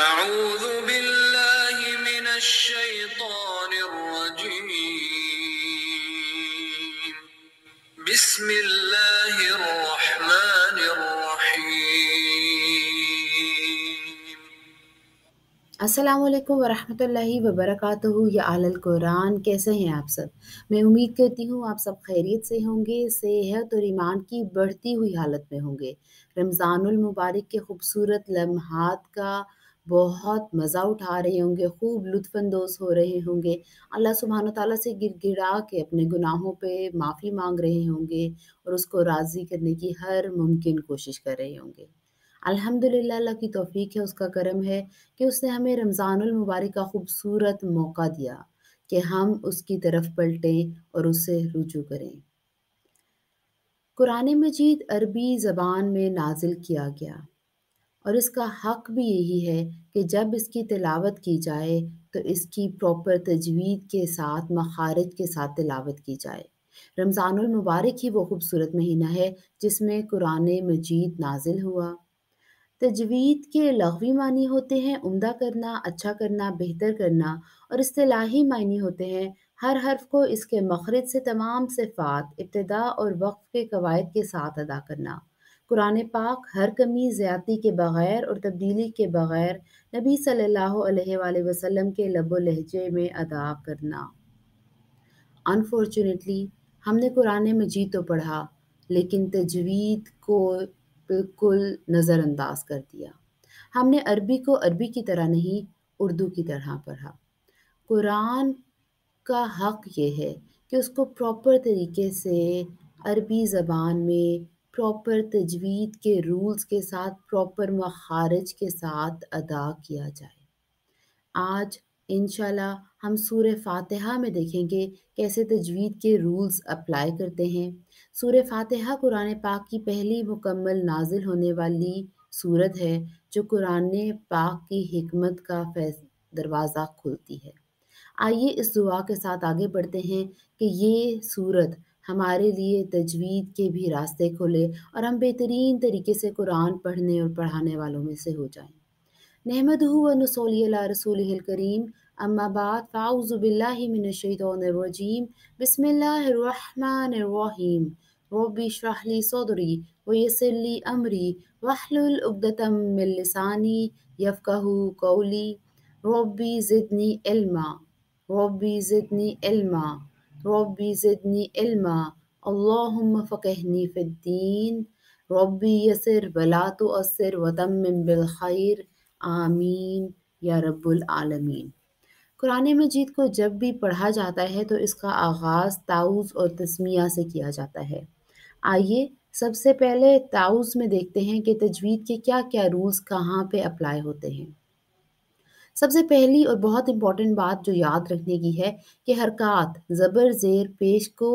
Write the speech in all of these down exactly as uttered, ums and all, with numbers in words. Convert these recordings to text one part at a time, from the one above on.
أعوذ بالله من الشيطان الرجيم بسم الله الرحمن الرحيم अस्सलाम वालेकुम वरहमतुल्लाहि वबरकातुहू या अहल कुरान। कैसे हैं आप सब? मैं उम्मीद करती हूँ आप सब खैरियत से होंगे, सेहत और ईमान की बढ़ती हुई हालत में होंगे। रमज़ानुल मुबारक के खूबसूरत लम्हात का बहुत मज़ा उठा रहे होंगे, खूब लुत्फ़अंदोज़ हो रहे होंगे, अल्लाह सुबहान ओ तआला से गिड़गिड़ा के अपने गुनाहों पे माफ़ी मांग रहे होंगे और उसको राज़ी करने की हर मुमकिन कोशिश कर रहे होंगे। अल्हम्दुलिल्लाह अल्लाह की तौफ़ीक है, उसका करम है कि उसने हमें रमज़ानुल मुबारक का खूबसूरत मौका दिया कि हम उसकी तरफ पलटें और उससे रुजू करें। कुरान मजीद अरबी ज़बान में नाजिल किया गया और इसका हक़ भी यही है कि जब इसकी तिलावत की जाए तो इसकी प्रॉपर तजवीद के साथ, मखारिज के साथ तिलावत की जाए। रमज़ानुल मुबारक ही वो ख़ूबसूरत महीना है जिसमें कुरान मजीद नाजिल हुआ। तजवीद के लग़वी मानी होते हैं उम्दा करना, अच्छा करना, बेहतर करना, और इस्तिलाही मानी होते हैं हर हर्फ को इसके मखरिज से तमाम सिफ़ात, इब्तिदा और वक़्फ़ के कवायद के साथ अदा करना। कुरान पाक हर कमी, ज़्यादती के बग़ैर और तब्दीली के बग़ैर नबी सल्लल्लाहु अलैहि वसल्लम के लबो लहजे में अदा करना। अनफॉर्चुनेटली हमने कुरान मजीद तो पढ़ा लेकिन तजवीद को बिल्कुल नज़रअंदाज कर दिया। हमने अरबी को अरबी की तरह नहीं, उर्दू की तरह पढ़ा। कुरान का हक़ ये है कि उसको प्रॉपर तरीके से अरबी ज़बान में प्रॉपर तजवीद के रूल्स के साथ, प्रॉपर मखारिज के साथ अदा किया जाए। आज इंशाल्लाह हम सूरह फातिहा में देखेंगे कैसे तजवीद के रूल्स अप्लाई करते हैं। सूरह फातिहा कुरान पाक की पहली मुकम्मल नाजिल होने वाली सूरत है जो कुरान पाक की हिकमत का दरवाज़ा खोलती है। आइए इस दुआ के साथ आगे बढ़ते हैं कि ये सूरत हमारे लिए तजवीद के भी रास्ते खोले और हम बेहतरीन तरीके से कुरान पढ़ने और पढ़ाने वालों में से हो जाएं। नेहमदुहु व नुसल्ली अला रसूलिहिल करीम, अम्मा बाद फअऊज़ु बिल्लाहि मिनश्शैतानिर रजीम, बिस्मिल्लाहिर रहमानिर रहीम, रब्बि इश्रह ली सदरी व यस्सिर ली अमरी वहलुल उक़्दतम मिन लिसानी यफ़क़हू क़ौली, रब्बि ज़िदनी इल्मा, रब्बि ज़िदनी इल्मा, रब्बि ज़िदनी इल्मा, अल्लाहुम्मा फ़क़्हिनी फ़िद्दीन, रब्बि यस्सिर वला तुअस्सिर वतम्मिम बिल ख़ैर, आमीन या रब्बुल आलमीन। कुरान मजीद को जब भी पढ़ा जाता है तो इसका आगाज़ ताऊज़ और तस्मिया से किया जाता है। आइए सबसे पहले ताऊज़ में देखते हैं कि तजवीद के क्या क्या रूल्स कहाँ पे अप्लाई होते हैं। सबसे पहली और बहुत इम्पॉर्टेंट बात जो याद रखने की है कि हरकत, ज़बर, ज़ेर, पेश को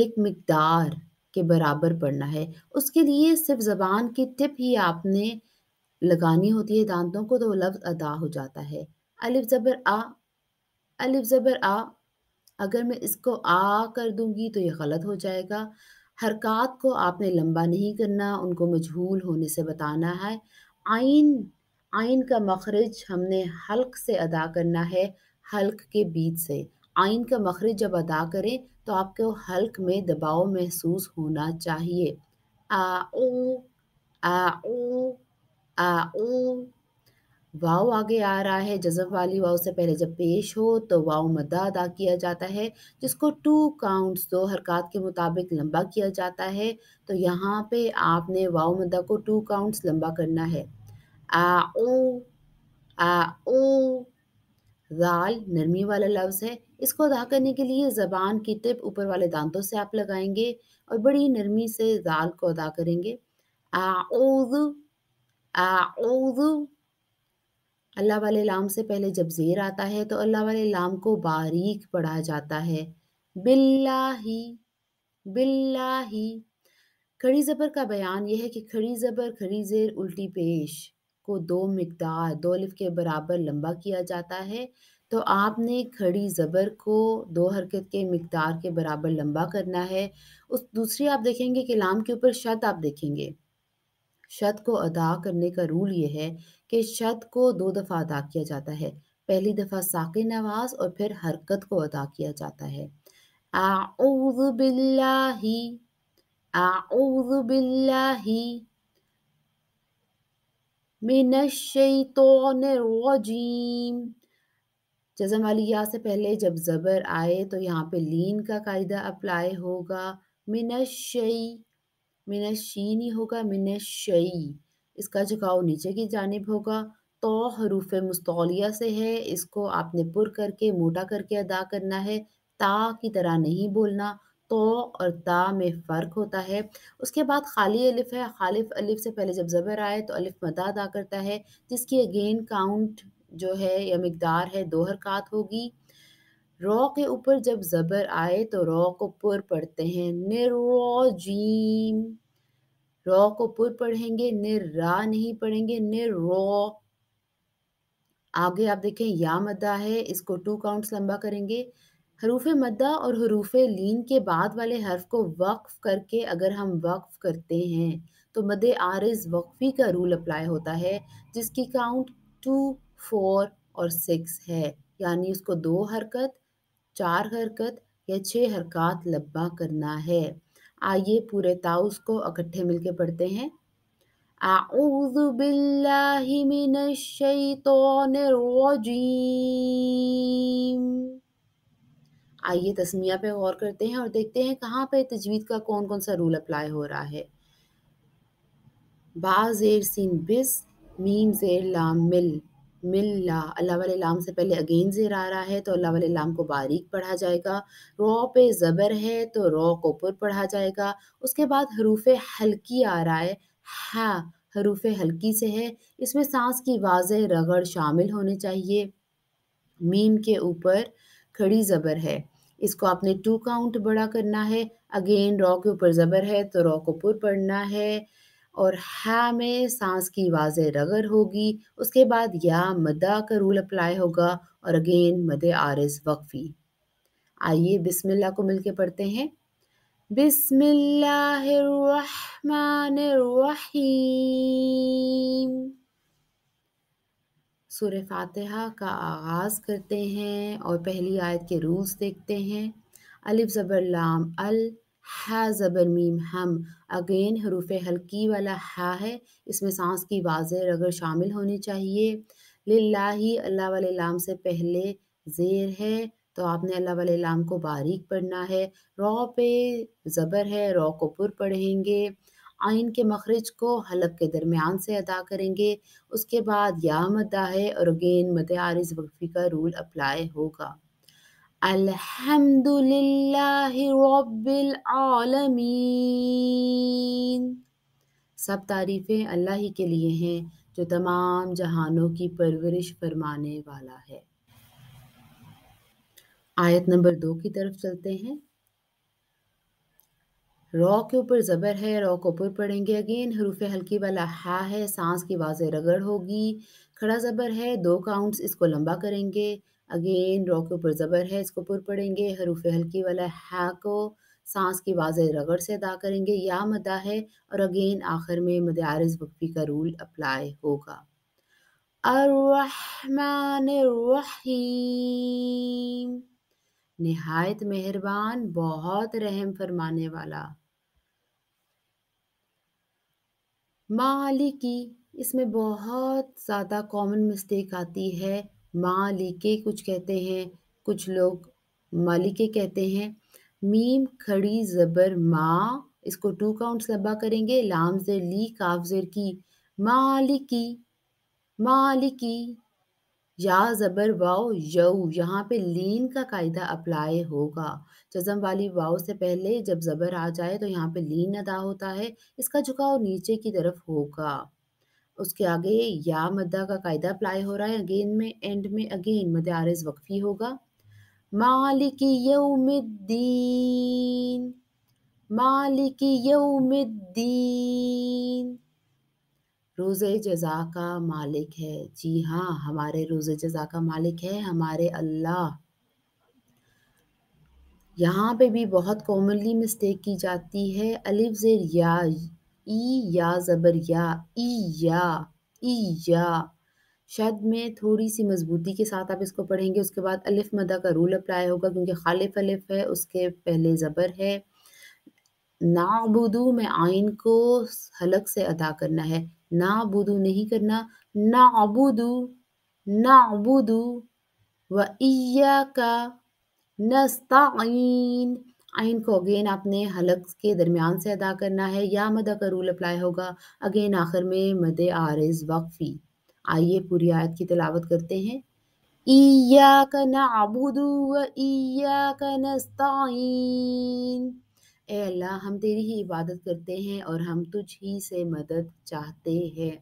एक मिकदार के बराबर पढ़ना है। उसके लिए सिर्फ ज़बान की टिप ही आपने लगानी होती है दांतों को, तो लफ्ज़ अदा हो जाता है। अलिफ ज़बर आ, अलिफ ज़बर आ। अगर मैं इसको आ कर दूंगी तो ये गलत हो जाएगा। हरकत को आपने लंबा नहीं करना, उनको मजहूल होने से बताना है। आइन, आइन का मखरिज हमने हल्क से अदा करना है, हल्क के बीच से। आइन का मखरिज जब अदा करें तो आपको हल्क में दबाव महसूस होना चाहिए। आओ, आओ, आओ। वाव आगे आ रहा है, जज़्ब वाली वाव से पहले जब पेश हो तो वाव मद्दा अदा किया जाता है, जिसको टू काउंट्स, दो हरकत के मुताबिक लंबा किया जाता है। तो यहाँ पे आपने वाव मद्दा को टू काउंट्स लंबा करना है। आओ, आओ। दाल नरमी वाला लफ्ज़ है, इसको अदा करने के लिए ज़बान की टिप ऊपर वाले दांतों से आप लगाएंगे और बड़ी नरमी से दाल को अदा करेंगे। आओज़, आऊज़ु। अल्लाह वाले लाम से पहले जब ज़ेर आता है तो अल्लाह वाले लाम को बारीक पढ़ा जाता है। बिल्लाही, बिल्लाही। खड़ी ज़बर का बयान यह है कि खड़ी ज़बर, खड़ी ज़ेर, उल्टी पेश को दो मिकदार, दो अलिफ के बराबर लंबा किया जाता है। तो आपने खड़ी ज़बर को दो हरकत के मिकदार के बराबर लंबा करना है। उस दूसरी आप देखेंगे कि लाम के ऊपर शद आप देखेंगे शत को अदा करने का रूल ये है कि शत को दो दफ़ा अदा किया जाता है। पहली दफ़ा साकिन आवाज़ और फिर हरकत को अदा किया जाता है। आऊज़ु बिल्लाहि, आऊज़ु बिल्लाहि मिनश शैतानिर रजीम। जज़म वाली या से पहले जब ज़बर आए तो यहाँ पे लीन का कायदा अप्लाई होगा। मिनश शै, मिनश शीन ही होगा मिनश शै। इसका झुकाव नीचे की जानिब होगा। तो हरूफ मुस्तौलिया से है, इसको आपने पुर करके मोटा करके अदा करना है। ता की तरह नहीं बोलना, तो और ता में फ़र्क होता है। उसके बाद खाली अलिफ है। खाली अलिफ से पहले जब ज़बर आए तो अलिफ मदा अदा करता है, जिसकी अगेन काउंट जो है या मकदार है दो हरकत होगी। रॉ के ऊपर जब ज़बर आए तो रॉ को पुर पढ़ते हैं निर्रोजीम। रॉ को पुर पढ़ेंगे, निर्रा नहीं पढ़ेंगे, निर्रो। आगे आप देखें या मदा है, इसको टू काउंट्स लंबा करेंगे। हरूफ मद्दा और हरूफ लीन के बाद वाले हर्फ को वक्फ करके अगर हम वक्फ करते हैं तो मद आरिज वक्फी का रूल अप्लाई होता है, जिसकी काउंट टू, फोर और सिक्स है। यानी उसको दो हरकत, चार हरकत या छः हरकत लब्बा करना है। आइए पूरे ताउस को इकट्ठे मिलके पढ़ते हैं। आऊज़ु बिल्लाहि मिनश शैतानिर रजीम। आइए तस्मिया पे गौर करते हैं और देखते हैं कहाँ पे तजवीद का कौन कौन सा रूल अप्लाई हो रहा है। बा ज़ेर सीन बिस, मीम ज़ेर लाम मिल, मिल्ला। अल्लाह वाले लाम से पहले अगेन ज़ेर आ रहा है तो अल्लाह वाले लाम को बारीक पढ़ा जाएगा। रॉ पे ज़बर है तो रॉ को पुर पढ़ा जाएगा। उसके बाद हरूफ हल्की आ रहा है, हा हरूफ हल्की से है, इसमें सांस की वाज़े रगड़ शामिल होनी चाहिए। मीम के ऊपर खड़ी ज़बर है, इसको आपने टू काउंट बड़ा करना है। अगेन रॉ के ऊपर ज़बर है तो रॉ को पुर पढ़ना है और हा में सांस की वाज़े रगड़ होगी। उसके बाद या मदा का रूल अप्लाई होगा और अगेन मदे आरिज वक्फी। आइए बिस्मिल्लाह को मिलके पढ़ते हैं। बिस्मिल्लाहिर्रहमानिर्रहीम। सूरह फातिहा का आगाज़ करते हैं और पहली आयत के रूल्स देखते हैं। अलिफ ज़बर लाम अल, हा ज़बर मीम हम। अगेन हरूफ हल्की वाला हा है, इसमें सांस की वाज़े रगड़ शामिल होनी चाहिए। लिल्लाही अल्लाह वाले लाम से पहले ज़ेर है तो आपने अल्लाह वाले लाम को बारीक पढ़ना है। रॉ पे ज़बर है, रॉ को पुर पढ़ेंगे। आइन के मखरिज को हलक के दरमियान से अदा करेंगे। उसके बाद या मदा है और अगेन मद आरिज वक्फी का रूल अप्लाई होगा। अल्हम्दुलिल्लाहि रब्बिल आलमीन। सब तारीफ़ें अल्लाह ही के लिए हैं जो तमाम जहानों की परवरिश फरमाने वाला है। आयत नंबर दो की तरफ चलते हैं। रॉ के ऊपर ज़बर है, रॉ को ऊपर पढ़ेंगे। अगेन हरूफ हल्की वाला हा है, सांस की वाज़े रगड़ होगी। खड़ा ज़बर है, दो काउंट्स इसको लंबा करेंगे। अगेन रॉ के ऊपर ज़बर है, इसको पुर पढ़ेंगे। हरूफ हल्की वाला हा को सांस की वाज़े रगड़ से अदा करेंगे। या मदा है और अगेन आखिर में मद आरिज वक्फी का रूल अप्लाई होगा। अर्रहमानिर्रहीम। निहायत मेहरबान, बहुत रहम फरमाने वाला। मालिकी, इसमें बहुत ज़्यादा कॉमन मिस्टेक आती है। मालिके कुछ कहते हैं, कुछ लोग मालिके कहते हैं। मीम खड़ी ज़बर माँ, इसको टू काउंट्स लबा करेंगे। लाम ज़ेर ली, काफ ज़ेर की, मालिकी मालिकी। या ज़बर वाओ यऊ, यहाँ पे लीन का कायदा अप्लाई होगा। जज़म वाली वाओ से पहले जब ज़बर आ जाए तो यहाँ पे लीन अदा होता है, इसका झुकाव नीचे की तरफ होगा। उसके आगे या मद्दा का कायदा अप्लाई हो रहा है। अगेन में एंड में अगेन मद आरिज वक्फी होगा। मालिकी यौमिद्दीन, मालिकी यौमिद्दीन। रोज़े जज़ा का मालिक है। जी हाँ, हमारे रोज़े जज़ा का मालिक है हमारे अल्लाह। यहाँ पे भी बहुत कॉमनली मिस्टेक की जाती है। अलिफ ज़ेर या ई या ज़बर या, ई या, ई या। शद में थोड़ी सी मजबूती के साथ आप इसको पढ़ेंगे। उसके बाद अलिफ मदा का रूल अप्लाई होगा क्योंकि खालिफ अलिफ है, उसके पहले ज़बर है। नाबुदू में आइन को हलक से अदा करना है, नाबुदू नहीं करना, नाबुदू नाबुदू। व इय्याका नस्ताईन, आइन को अगेन आपने हलक के दरमियान से अदा करना है। या मदा का रूल अप्लाई होगा, अगेन आखिर में मद आरिज़ वक्फी। आइए पूरी आयत की तिलावत करते हैं। इय्याका नअबुदु व इय्याका नस्ताईन, ए अल्लाह हम तेरी ही इबादत करते हैं और हम तुझ ही से मदद चाहते हैं।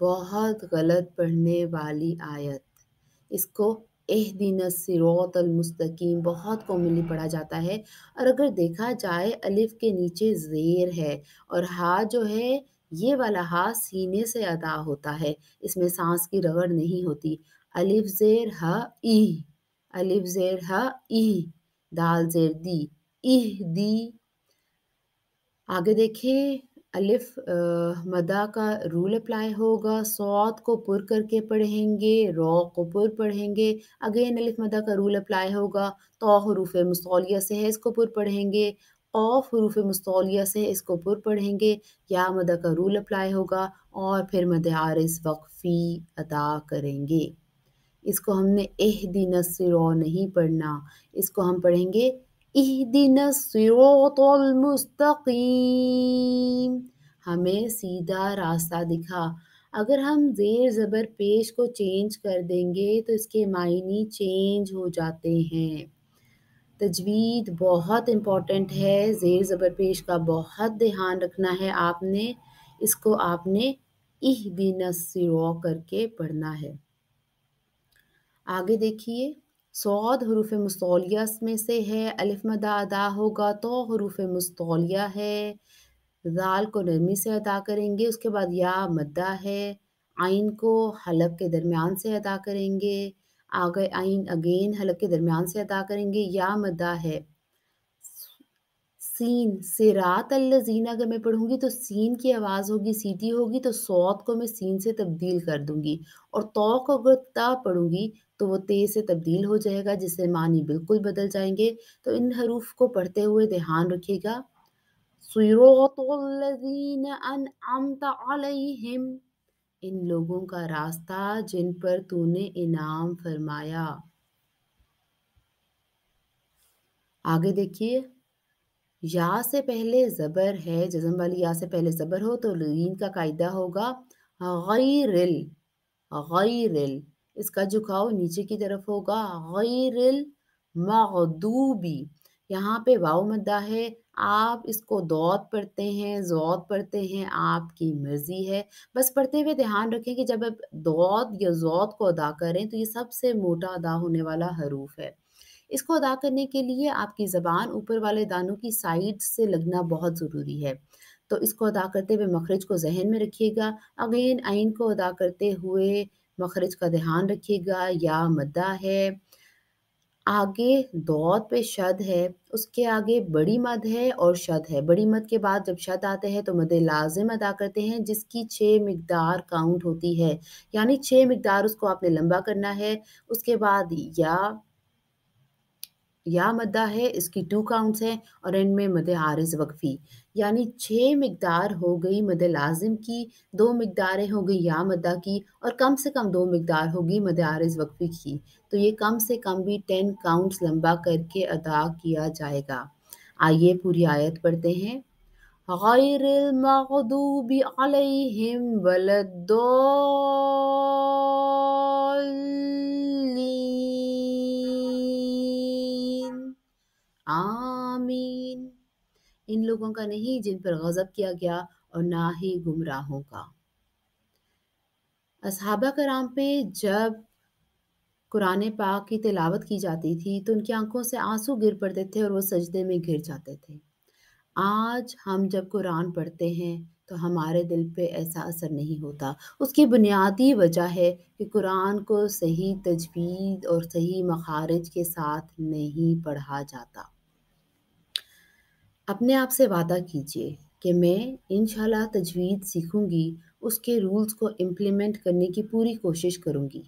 बहुत गलत पढ़ने वाली आयत, इसको एहदिना सिरातल मुस्तकीम बहुत कॉमनली पढ़ा जाता है। और अगर देखा जाए अलिफ के नीचे ज़ेर है और हा जो है ये वाला हा सीने से अदा होता है, इसमें सांस की रगड़ नहीं होती। अलिफ ज़ेर हा ई, अलिफ ज़ेर हा ई, दाल ज़ेर दी, इह दी। आगे देखें, अलिफ मदा का रूल अप्लाई होगा। सौत को पुर करके पढ़ेंगे, रौ को पुर पढ़ेंगे। अगेन अलिफ मदा का रूल अप्लाई होगा। तो हरूफ मुस्तौलिया से है, इसको पुर पढ़ेंगे। औफ हरूफ मुस्तौलिया से, इसको पुर पढ़ेंगे। या मदा का रूल अप्लाई होगा और फिर मद आरिज़ वक्फी अदा करेंगे। इसको हमने इहदिनस सिरो नहीं पढ़ना, इसको हम पढ़ेंगे इहदिनस सिरातल मुस्तकीम, हमें सीधा रास्ता दिखा। अगर हम ज़ेर ज़बर पेश को चेंज कर देंगे तो इसके मायने चेंज हो जाते हैं। तजवीद बहुत इम्पॉर्टेंट है, ज़ेर ज़बर पेश का बहुत ध्यान रखना है आपने। इसको आपने इहदिनस सिरा करके पढ़ना है। आगे देखिए, सौद हरूफ मुस्तौलिया में से है, अलिफ मदा अदा होगा। तो हरूफ मुस्तौलिया है, दाल को नरमी से अदा करेंगे। उसके बाद या मदा है, आइन को हलक के दरमियान से अदा करेंगे। आगे आइन अगेन हलक के दरमियान से अदा करेंगे। या मदा है। सीन सिरात अल्लज़ीन, अगर मैं पढ़ूंगी तो सीन की आवाज़ होगी, सीटी होगी, तो सौद को मैं सीन से तब्दील कर दूंगी। और तो को अगर ता पढ़ूंगी तो वो ते से तब्दील हो जाएगा, जिससे मानी बिल्कुल बदल जाएंगे। तो इन हरूफ को पढ़ते हुए ध्यान रखिएगा। सिरातल लज़ीना अनअमता अलैहिम, इन लोगों का रास्ता जिन पर तूने इनाम फरमाया। आगे देखिए, या से पहले ज़बर है, जज़म वाली या से पहले ज़बर हो तो लीन का कायदा होगा। गैरिल, गैरिल, इसका झुकाव नीचे की तरफ होगा। गैरिल मग़दूबी, यहाँ पे वाव मद्दा है। आप इसको दौत पढ़ते हैं, ज़ौत पढ़ते हैं, आपकी मर्जी है। बस पढ़ते हुए ध्यान रखें कि जब आप दौत या ज़ौत को अदा करें तो ये सबसे मोटा अदा होने वाला हरूफ है। इसको अदा करने के लिए आपकी ज़बान ऊपर वाले दानों की साइड से लगना बहुत ज़रूरी है। तो इसको अदा करते हुए मखरज को जहन में रखिएगा। अगेन आइन को अदा करते हुए मखरज का ध्यान रखिएगा। या मद्दा है, आगे दौत पे शद है, उसके आगे बड़ी मद है और शद है। बड़ी मद के बाद जब शद आते हैं तो मद लाजिम अदा करते हैं, जिसकी छः मिकदार काउंट होती है, यानी छः मिकदार उसको आपने लंबा करना है। उसके बाद या या मद्दा है, इसकी टू काउंट्स हैं और इनमें मद आरिज़ वक्फी, यानी छः मिकदार हो गई मद लाजिम की, दो मिकदारें हो गई या मद्दा की, और कम से कम दो मिकदार होगी मद आरिज़ वक्फी की। तो ये कम से कम भी टेन काउंट्स लंबा करके अदा किया जाएगा। आइए पूरी आयत पढ़ते हैं। गैरिल मग़दूबी अलैहिम वलद्दाल्लीन, आमीन। इन लोगों का नहीं जिन पर गज़ब किया गया, और ना ही गुमराहों का। असहाबा कराम पे जब कुरान पाक की तिलावत की जाती थी तो उनकी आंखों से आंसू गिर पड़ते थे और वो सजदे में गिर जाते थे। आज हम जब कुरान पढ़ते हैं तो हमारे दिल पे ऐसा असर नहीं होता। उसकी बुनियादी वजह है कि कुरान को सही तजवीद और सही मखारिज के साथ नहीं पढ़ा जाता। अपने आप से वादा कीजिए कि मैं इंशाल्लाह तजवीद सीखूंगी, उसके रूल्स को इम्प्लीमेंट करने की पूरी कोशिश करूंगी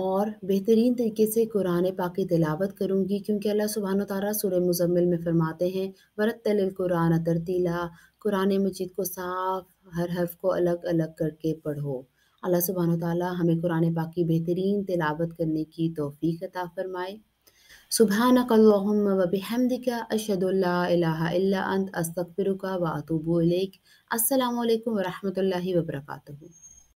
और बेहतरीन तरीके से कुरान पाक की तिलावत करूंगी, क्योंकि अल्लाह सुबहान ओ तआला सूरह मुज़म्मिल में फरमाते हैं वरत्तिल कुरान तरतीला, कुरान मजीद को साफ हर हर्फ को अलग अलग करके पढ़ो। अल्लाह सुबहान ओ तआला हमें कुरान पाक की बेहतरीन तिलावत करने की तौफीक अता फरमाए। सुबहानक अल्लाहुम्मा व बिहम्दिका अशहदु अल्ला इलाहा इल्ला अंत अस्तगफिरुका व अतूबु इलैक। अस्सलामु अलैकुम व रहमतुल्लाहि व बरकातुहू।